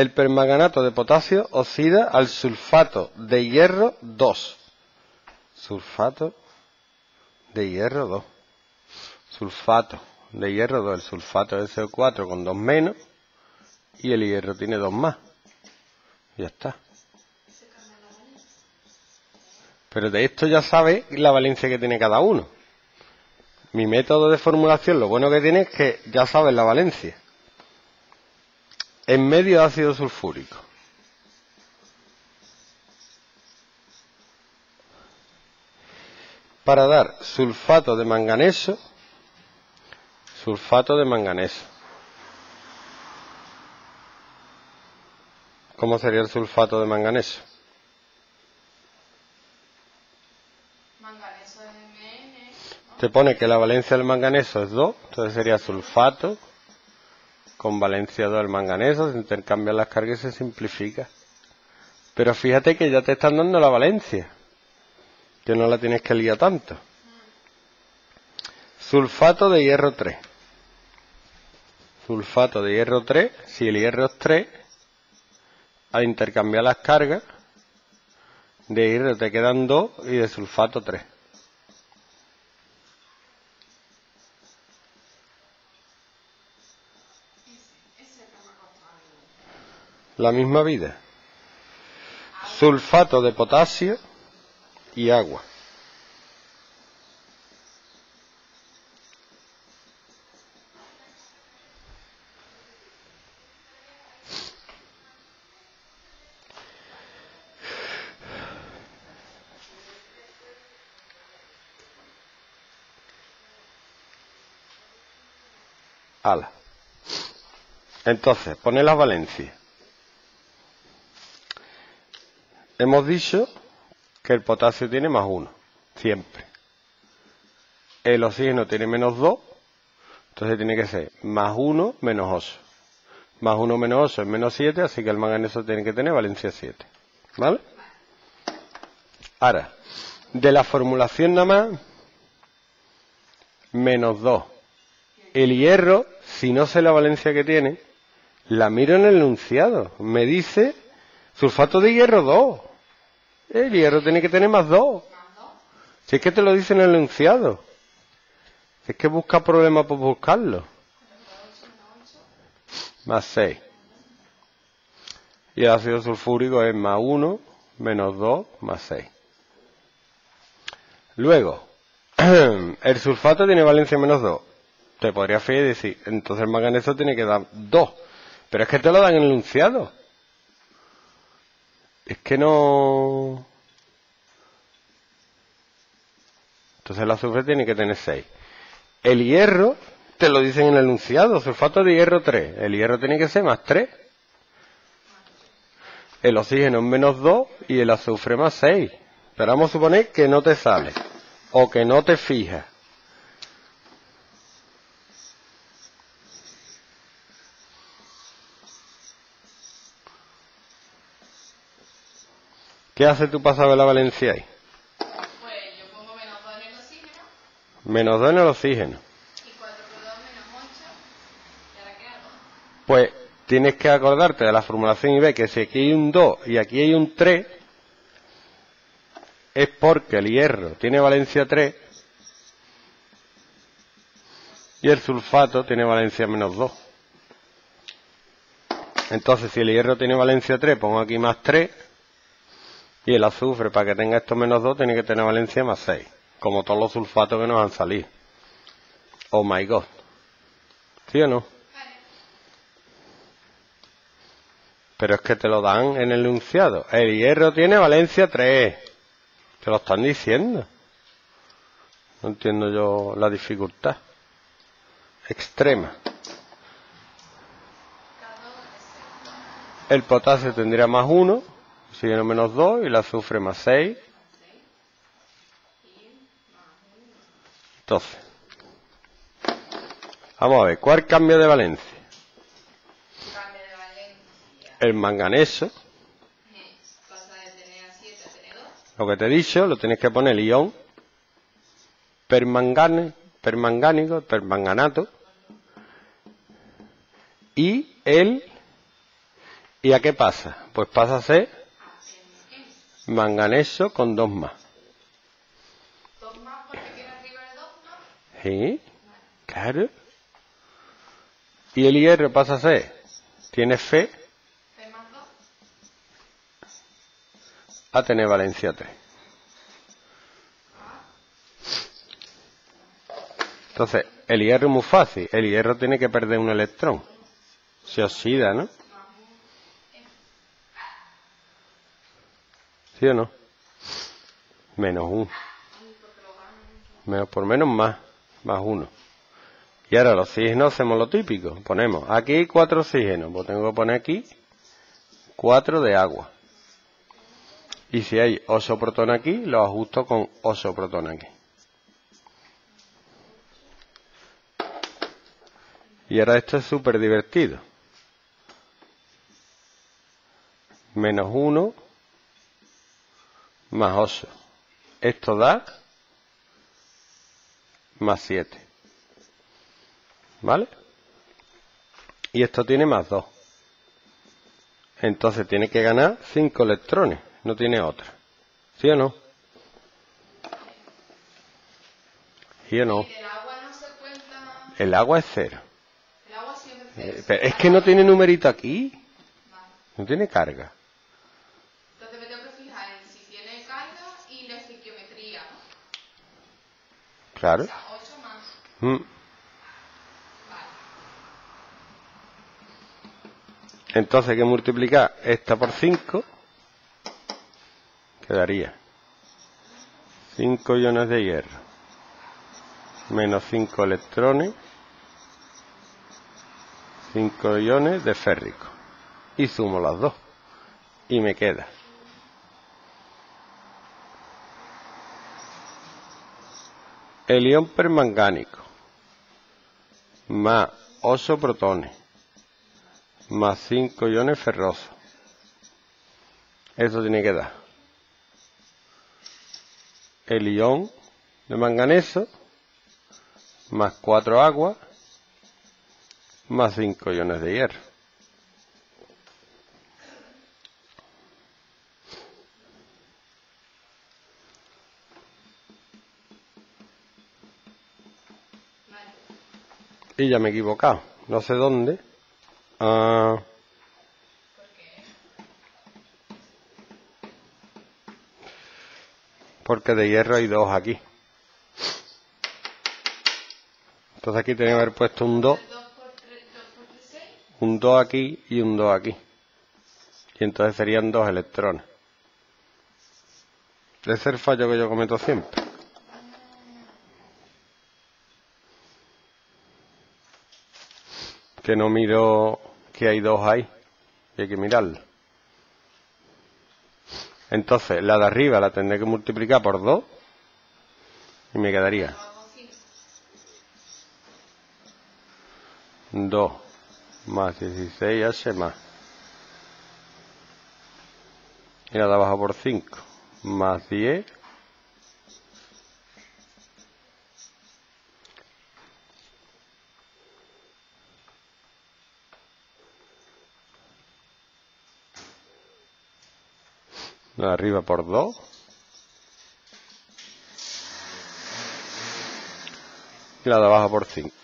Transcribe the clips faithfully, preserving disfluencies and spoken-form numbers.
el permanganato de potasio oxida al sulfato de hierro dos. Sulfato de hierro dos. Sulfato de hierro dos. El sulfato es C O cuatro con dos menos y el hierro tiene dos más. Ya está. Pero de esto ya sabéis la valencia que tiene cada uno. Mi método de formulación, lo bueno que tiene es que ya sabes la valencia. En medio ácido sulfúrico. Para dar sulfato de manganeso, sulfato de manganeso. ¿Cómo sería el sulfato de manganeso? Te pone que la valencia del manganeso es dos, entonces sería sulfato con valencia dos del manganeso, se intercambian las cargas y se simplifica. Pero fíjate que ya te están dando la valencia, que no la tienes que liar tanto. Sulfato de hierro tres. Sulfato de hierro tres, si el hierro es tres, al intercambiar las cargas, de hierro te quedan dos y de sulfato tres. La misma vida. Sulfato de potasio y agua. Ala. Entonces, pone las valencias. Hemos dicho que el potasio tiene más uno, siempre. El oxígeno tiene menos dos, entonces tiene que ser más uno menos ocho. Más uno menos ocho es menos siete, así que el manganeso tiene que tener valencia siete. ¿Vale? Ahora, de la formulación nada más, menos dos. El hierro, si no sé la valencia que tiene, la miro en el enunciado. Me dice sulfato de hierro dos. El hierro tiene que tener más dos. Si es que te lo dicen en el enunciado. Si es que busca problemas por buscarlo. Más seis. Y el ácido sulfúrico es más uno, menos dos, más seis. Luego, el sulfato tiene valencia menos dos. Te podría fijar y decir, entonces el manganeso tiene que dar dos. Pero es que te lo dan en el enunciado. Es que no... Entonces el azufre tiene que tener seis. El hierro, te lo dicen en el enunciado, sulfato de hierro tres. El hierro tiene que ser más tres. El oxígeno es menos dos y el azufre más seis. Pero vamos a suponer que no te sale o que no te fijas. ¿Qué hace tú para saber la valencia ahí? Pues yo pongo menos dos en el oxígeno. Menos dos en el oxígeno. Y cuatro por dos menos ocho. ¿Y ahora qué hago? Pues tienes que acordarte de la formulación y ver que si aquí hay un dos y aquí hay un tres, es porque el hierro tiene valencia tres y el sulfato tiene valencia menos dos. Entonces si el hierro tiene valencia tres, pongo aquí más tres. Y el azufre, para que tenga esto menos dos, tiene que tener valencia más seis. Como todos los sulfatos que nos han salido. Oh my god. ¿Sí o no? Pero es que te lo dan en el enunciado. El hierro tiene valencia tres. Te lo están diciendo. No entiendo yo la dificultad. Extrema. El potasio tendría más uno. Oxígeno menos dos y el azufre más seis. Entonces, vamos a ver, ¿cuál cambio de valencia? El manganeso. Lo que te he dicho, lo tienes que poner el ion permangane, permangánico, permanganato. Y el ¿Y a qué pasa? Pues pasa a ser manganeso con dos más. ¿Dos más porque viene arriba de dos, no? Sí, claro. Y el hierro pasa a ser, tiene Fe, a tener valencia tres. Entonces, el hierro es muy fácil. El hierro tiene que perder un electrón. Se oxida, ¿no? ¿Sí o no? Menos uno. Menos por menos más. Más uno. Y ahora los oxígenos hacemos lo típico. Ponemos aquí cuatro oxígenos. Pues tengo que poner aquí cuatro de agua. Y si hay ocho protones aquí, lo ajusto con ocho protones aquí. Y ahora esto es súper divertido. Menos uno más ocho. Esto da más siete. ¿Vale? Y esto tiene más dos. Entonces tiene que ganar cinco electrones. No tiene otra. ¿Sí o no? ¿Sí o no? ¿El agua no se cuenta? El agua es cero. Pero es que no tiene numerito aquí. No tiene carga. Entonces me tengo que fijar en si tiene carga y la estequiometría, ¿no? Claro. O sea, ocho más. Mm. Vale. Entonces hay que multiplicar esta por cinco. Quedaría cinco iones de hierro. Menos cinco electrones. cinco iones de férrico. Y sumo las dos. Y me queda. El ion permangánico. Más ocho protones. Más cinco iones ferrosos. Eso tiene que dar. El ion de manganeso. Más cuatro aguas. Más cinco iones de hierro. Vale. Y ya me he equivocado. No sé dónde. Uh, ¿Por qué? Porque de hierro hay dos aquí. Entonces aquí tenía que haber puesto un dos. Un dos aquí y un dos aquí. Y entonces serían dos electrones. Ese es el fallo que yo cometo siempre. Que no miro que hay dos ahí. Y hay que mirarlo. Entonces, la de arriba la tendré que multiplicar por dos. Y me quedaría dos. Más dieciséis H más. Y la de abajo por cinco. Más diez. La de arriba por dos. Y la de abajo por cinco.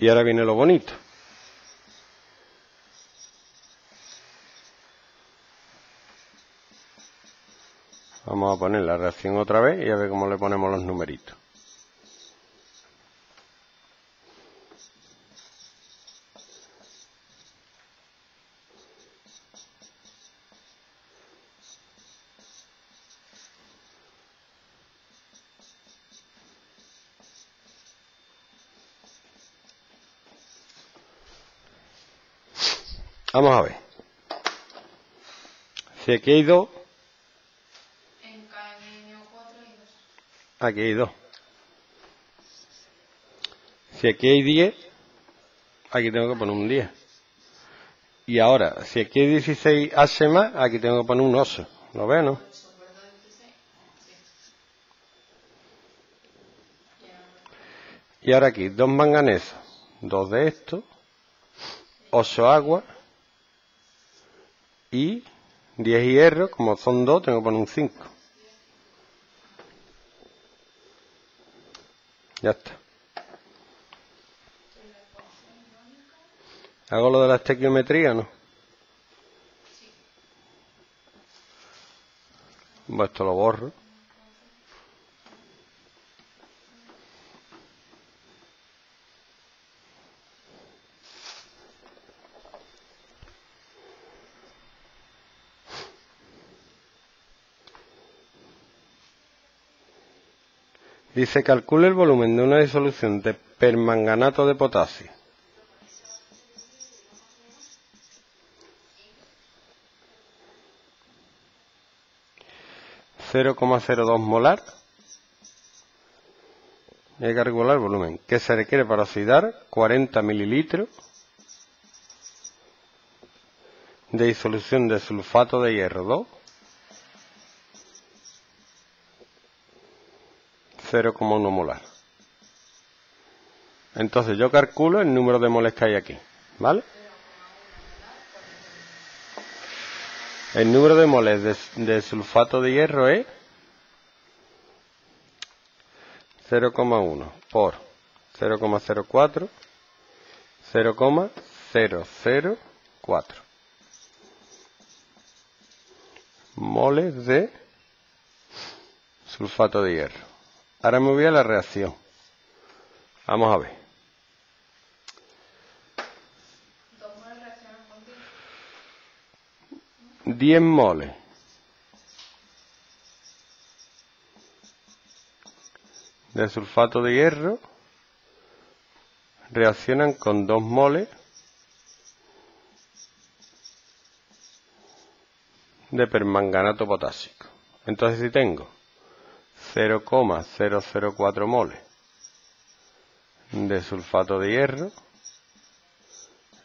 Y ahora viene lo bonito. Vamos a poner la reacción otra vez y a ver cómo le ponemos los numeritos. Vamos a ver. Si aquí hay dos. Aquí hay dos. Si aquí hay diez. aquí tengo que poner un diez. Y ahora, si aquí hay dieciséis H más, aquí tengo que poner un ocho. ¿Lo ves, no? Y ahora aquí, dos manganesos, dos de estos, ocho agua y diez hierro, como son dos, tengo que poner un cinco. Ya está. ¿Hago lo de la estequiometría o no? Sí. Bueno, esto lo borro. Dice, calcule el volumen de una disolución de permanganato de potasio. cero coma cero dos molar. Hay que calcular el volumen. ¿Qué se requiere para oxidar? cuarenta mililitros de disolución de sulfato de hierro dos. cero coma uno molar. Entonces yo calculo el número de moles que hay aquí, ¿vale? El número de moles de, de sulfato de hierro es cero coma uno por cero coma cero cuatro, cero coma cero cero cuatro moles de sulfato de hierro. Ahora me voy a la reacción. Vamos a ver. diez moles de sulfato de hierro reaccionan con dos moles de permanganato potásico. Entonces, si tengo cero coma cero cero cuatro moles de sulfato de hierro,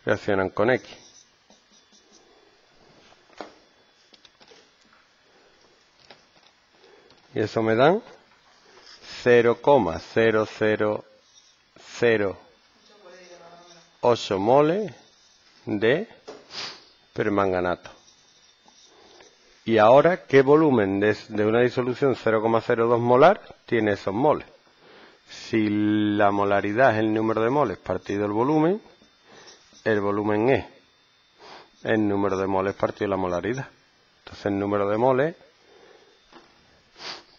reaccionan con X. Y eso me dan cero coma cero cero cero ocho moles de permanganato. Y ahora, ¿qué volumen de, de una disolución cero coma cero dos molar tiene esos moles? Si la molaridad es el número de moles partido el volumen, el volumen es el número de moles partido la molaridad. Entonces el número de moles,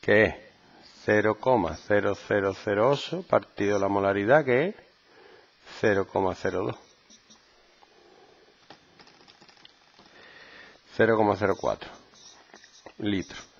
que es cero coma cero cero cero ocho partido la molaridad, que es cero coma cero dos. cero coma cero cuatro litros.